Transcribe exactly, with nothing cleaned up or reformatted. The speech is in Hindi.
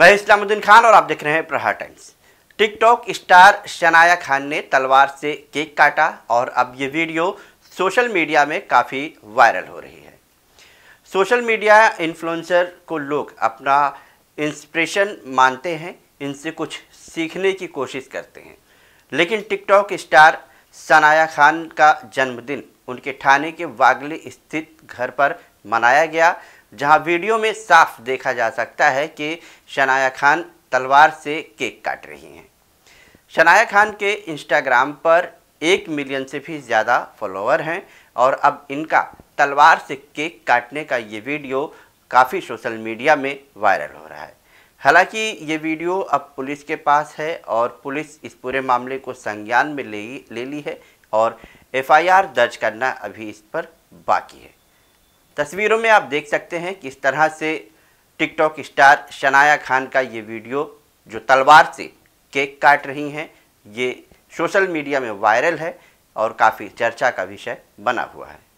मैं इस्लामुद्दीन खान और आप देख रहे हैं Prahar times. TikTok star Shanaya Khan ने तलवार से केक काटा और अब ये वीडियो सोशल मीडिया में काफ़ी वायरल हो रही है। सोशल मीडिया इन्फ्लुएंसर को लोग अपना इंस्पिरेशन मानते हैं, इनसे कुछ सीखने की कोशिश करते हैं, लेकिन टिकटॉक स्टार शनाया खान का जन्मदिन उनके ठाणे के वागले स्थित घर पर मनाया गया, जहां वीडियो में साफ देखा जा सकता है कि शनाया खान तलवार से केक काट रही हैं। शनाया खान के इंस्टाग्राम पर एक मिलियन से भी ज़्यादा फॉलोअर हैं और अब इनका तलवार से केक काटने का ये वीडियो काफ़ी सोशल मीडिया में वायरल हो रहा है। हालांकि ये वीडियो अब पुलिस के पास है और पुलिस इस पूरे मामले को संज्ञान में ले ले ली है और एफ आई आर दर्ज करना अभी इस पर बाकी है। तस्वीरों में आप देख सकते हैं कि इस तरह से टिकटॉक स्टार शनाया खान का ये वीडियो, जो तलवार से केक काट रही हैं, ये सोशल मीडिया में वायरल है और काफ़ी चर्चा का विषय बना हुआ है।